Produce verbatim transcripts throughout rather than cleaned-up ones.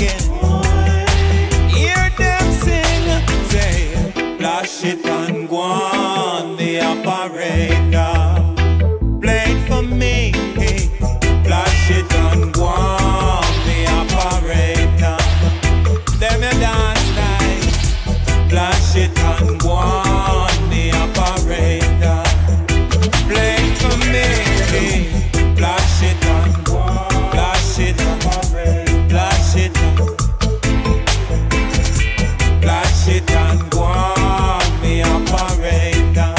again. Hear them sing, say, flash it and go on the operator. Play it for me, flash it and go on the operator. Them you dance like, flash it and go on the operator. Play it for me, flash it and go on. Flash it, flash it, flash it and go on the operator.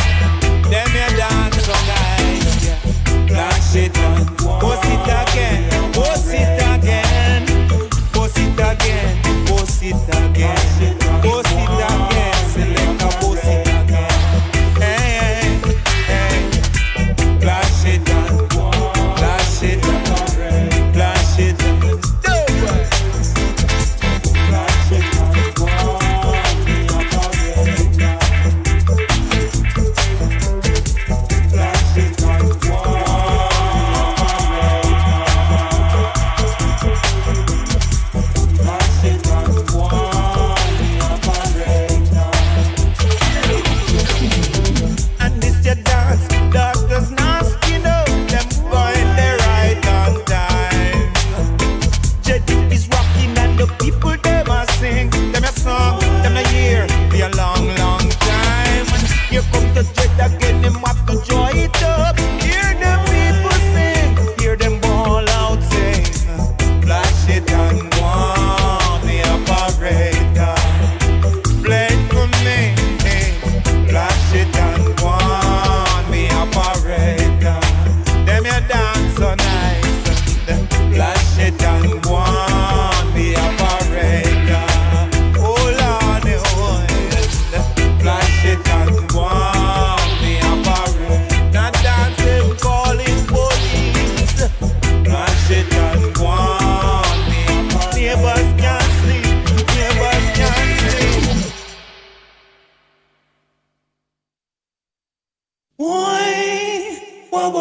Them you dance on guys, flash it and post it again, post it again, post it again, post it again, post it again, select a post it again. Hey, hey, hey, flash it and flash it. Flash it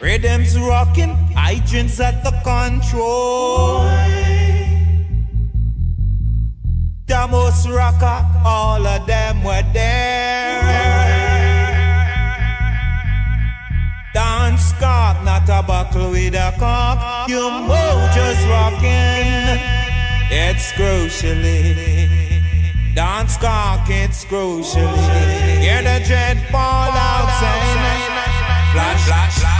Rhythm's rocking, hydrants at the control. Damos rocker, all of them were there. Dance cock, not a buckle with a cock. You move just rockin', it's crucially. Dance cock, it's crucially. Hear the dread fall out, saying flash, flash, flash, flash,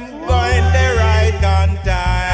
them going there right on time.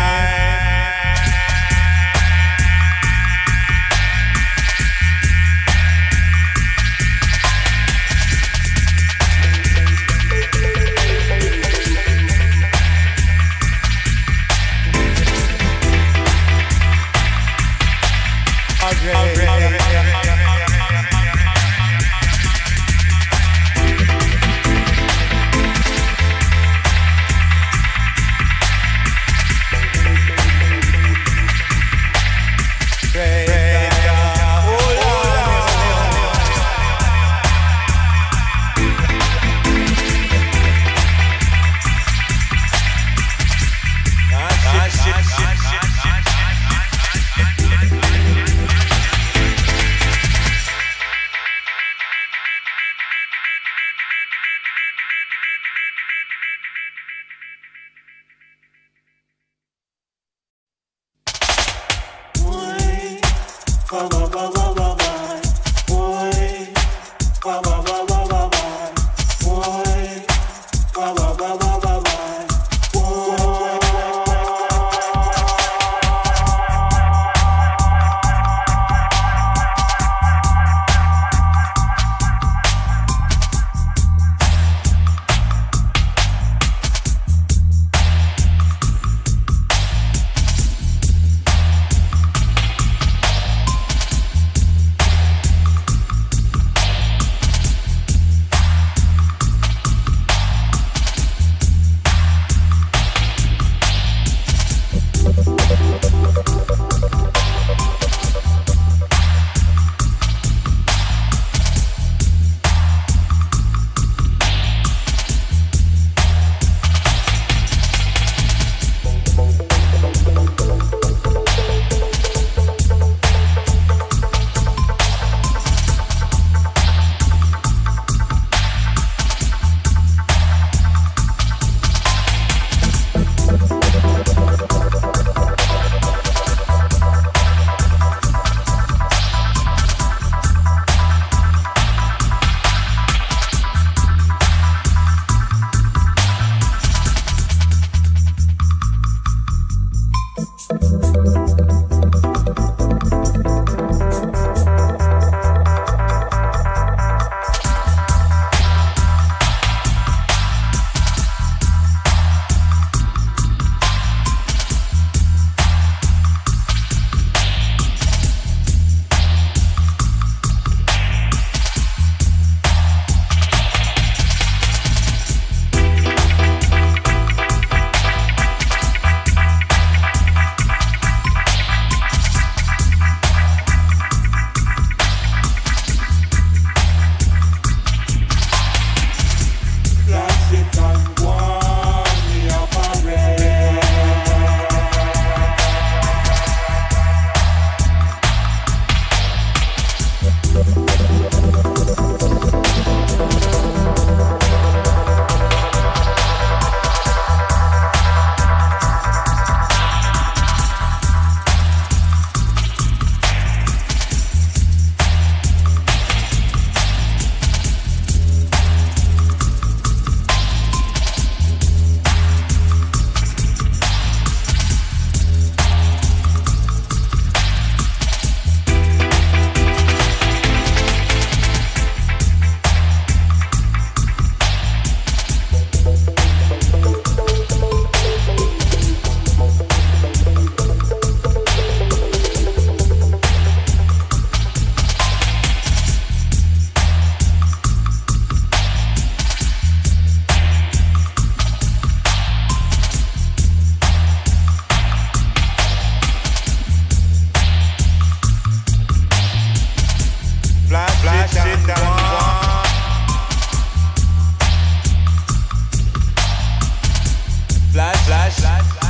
Flash, flash, flash.